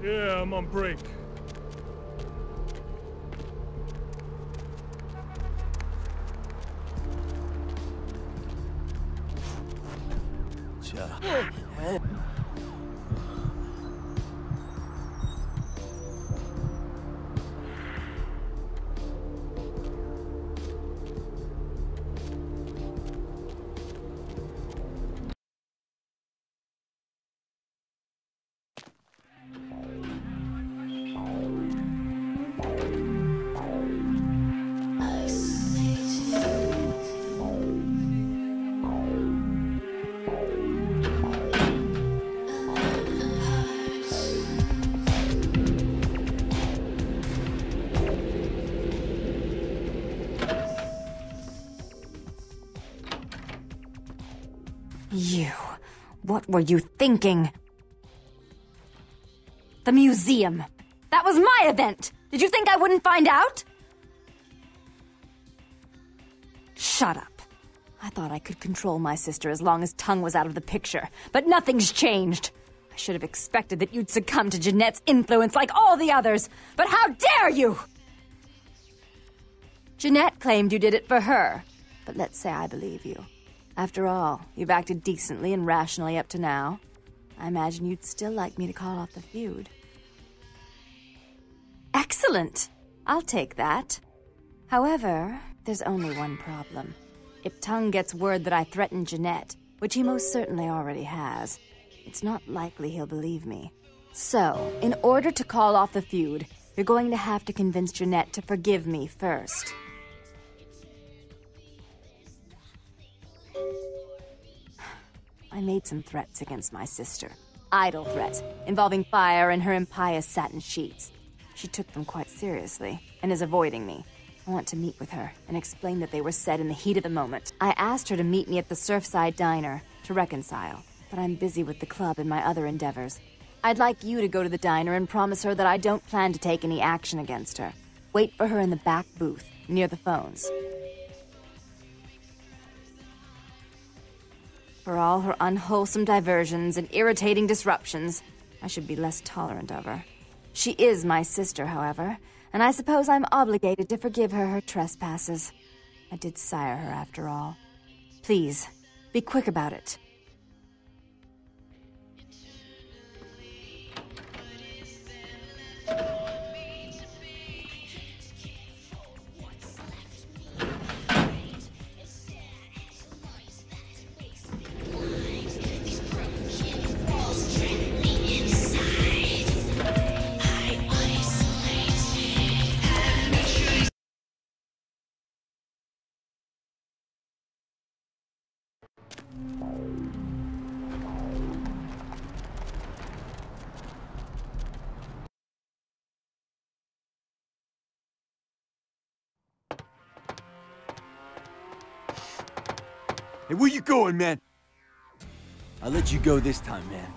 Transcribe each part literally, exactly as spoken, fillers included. Yeah, I'm on break. You. What were you thinking? The museum. That was my event. Did you think I wouldn't find out? Shut up. I thought I could control my sister as long as Tung was out of the picture, but nothing's changed. I should have expected that you'd succumb to Jeanette's influence like all the others, but how dare you! Jeanette claimed you did it for her, but let's say I believe you. After all, you've acted decently and rationally up to now. I imagine you'd still like me to call off the feud. Excellent! I'll take that. However, there's only one problem. If Tung gets word that I threatened Jeanette, which he most certainly already has, it's not likely he'll believe me. So, in order to call off the feud, you're going to have to convince Jeanette to forgive me first. I made some threats against my sister. Idle threats, involving fire and her impious satin sheets. She took them quite seriously, and is avoiding me. I want to meet with her, and explain that they were said in the heat of the moment. I asked her to meet me at the Surfside Diner, to reconcile. But I'm busy with the club and my other endeavors. I'd like you to go to the diner and promise her that I don't plan to take any action against her. Wait for her in the back booth, near the phones. For all her unwholesome diversions and irritating disruptions, I should be less tolerant of her. She is my sister, however, and I suppose I'm obligated to forgive her her trespasses. I did sire her, after all. Please, be quick about it. Hey, where you going, man? I'll let you go this time, man.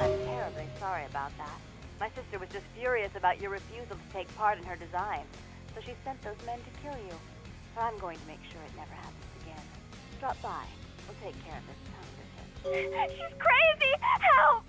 I'm terribly sorry about that. My sister was just furious about your refusal to take part in her design, so she sent those men to kill you. But I'm going to make sure it never happens again. Drop by. We'll take care of this time. She's crazy! Help!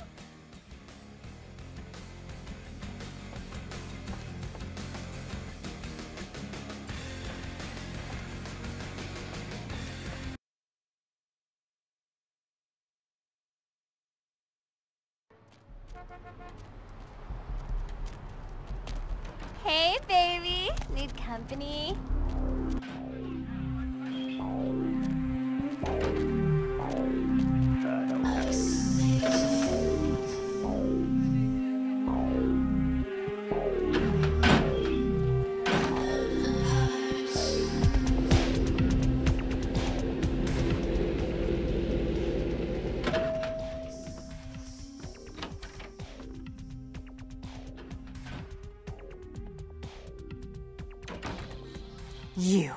Hey, baby. Need company? You.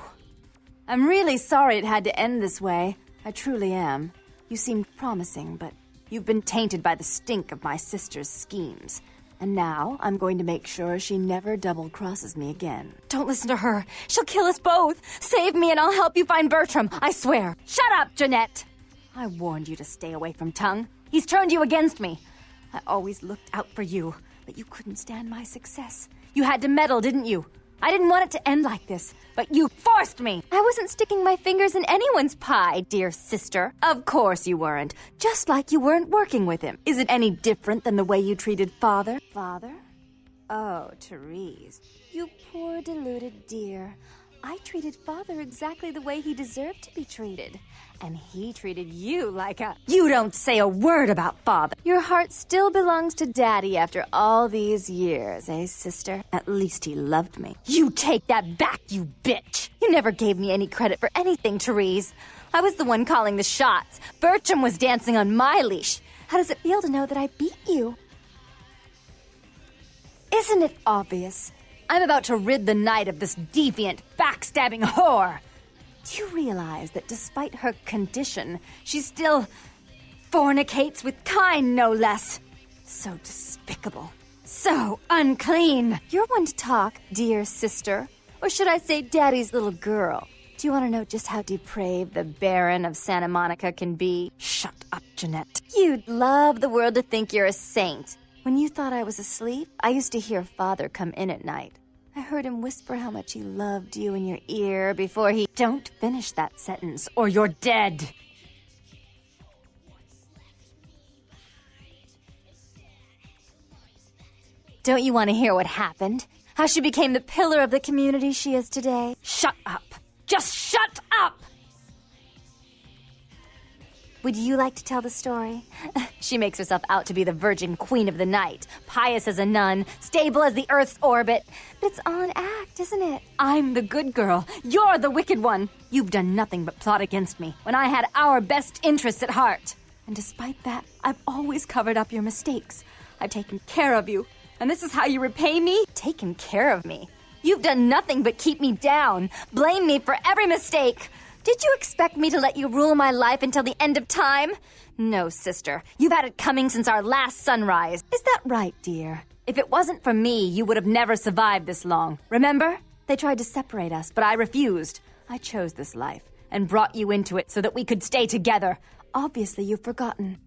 I'm really sorry it had to end this way. I truly am. You seemed promising, but you've been tainted by the stink of my sister's schemes. And now I'm going to make sure she never double-crosses me again. Don't listen to her. She'll kill us both. Save me and I'll help you find Bertram, I swear. Shut up, Jeanette. I warned you to stay away from Tung. He's turned you against me. I always looked out for you, but you couldn't stand my success. You had to meddle, didn't you? I didn't want it to end like this, but you forced me! I wasn't sticking my fingers in anyone's pie, dear sister. Of course you weren't. Just like you weren't working with him. Is it any different than the way you treated Father? Father? Oh, Therese. You poor, deluded dear. I treated Father exactly the way he deserved to be treated. And he treated you like a... You don't say a word about Father. Your heart still belongs to Daddy after all these years, eh, sister? At least he loved me. You take that back, you bitch! You never gave me any credit for anything, Therese. I was the one calling the shots. Bertram was dancing on my leash. How does it feel to know that I beat you? Isn't it obvious? I'm about to rid the night of this deviant, backstabbing whore. Do you realize that despite her condition, she still fornicates with kind, no less? So despicable. So unclean. You're one to talk, dear sister. Or should I say Daddy's little girl? Do you want to know just how depraved the Baron of Santa Monica can be? Shut up, Jeanette. You'd love the world to think you're a saint. When you thought I was asleep, I used to hear Father come in at night. I heard him whisper how much he loved you in your ear before he... Don't finish that sentence, or you're dead! Don't you want to hear what happened? How she became the pillar of the community she is today? Shut up! Just shut up! Would you like to tell the story? She makes herself out to be the virgin queen of the night, pious as a nun, stable as the Earth's orbit. But it's all an act, isn't it? I'm the good girl. You're the wicked one. You've done nothing but plot against me when I had our best interests at heart. And despite that, I've always covered up your mistakes. I've taken care of you. And this is how you repay me? Taken care of me. You've done nothing but keep me down, blame me for every mistake. Did you expect me to let you rule my life until the end of time? No, sister. You've had it coming since our last sunrise. Is that right, dear? If it wasn't for me, you would have never survived this long. Remember? They tried to separate us, but I refused. I chose this life and brought you into it so that we could stay together. Obviously, you've forgotten.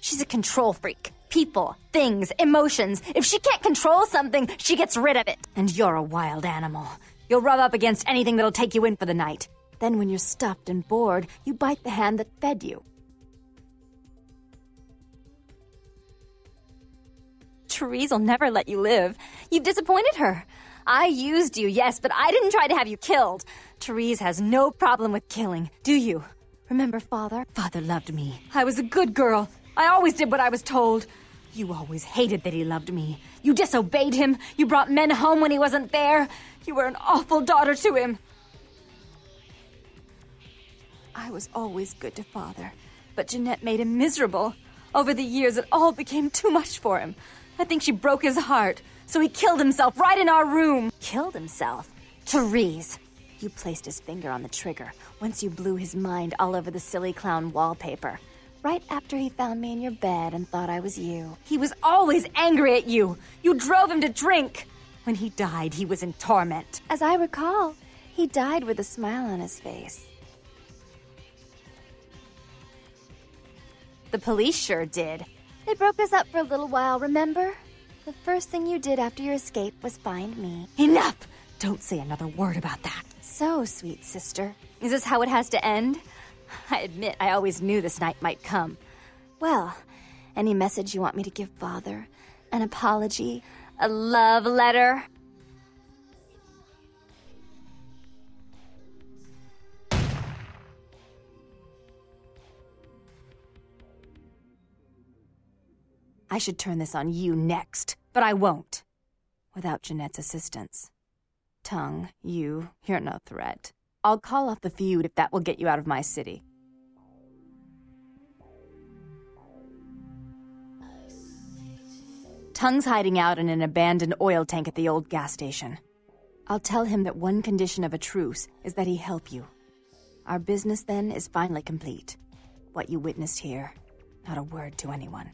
She's a control freak. People, things, emotions. If she can't control something, she gets rid of it. And you're a wild animal. You'll rub up against anything that'll take you in for the night. Then when you're stuffed and bored, you bite the hand that fed you. Therese'll never let you live. You've disappointed her. I used you, yes, but I didn't try to have you killed. Therese has no problem with killing, do you? Remember, Father? Father loved me. I was a good girl. I always did what I was told. You always hated that he loved me. You disobeyed him. You brought men home when he wasn't there. You were an awful daughter to him. I was always good to Father, but Jeanette made him miserable. Over the years, it all became too much for him. I think she broke his heart, so he killed himself right in our room. Killed himself? Therese! You placed his finger on the trigger once you blew his mind all over the silly clown wallpaper. Right after he found me in your bed and thought I was you. He was always angry at you. You drove him to drink. When he died, he was in torment. As I recall, he died with a smile on his face. The police sure did. They broke us up for a little while, remember? The first thing you did after your escape was find me. Enough! Don't say another word about that. So, sweet sister, is this how it has to end? I admit, I always knew this night might come. Well, any message you want me to give Father? An apology? A love letter? I should turn this on you next, but I won't. Without Jeanette's assistance. Tung, you, you're no threat. I'll call off the feud if that will get you out of my city. Tung's hiding out in an abandoned oil tank at the old gas station. I'll tell him that one condition of a truce is that he help you. Our business, then, is finally complete. What you witnessed here, not a word to anyone.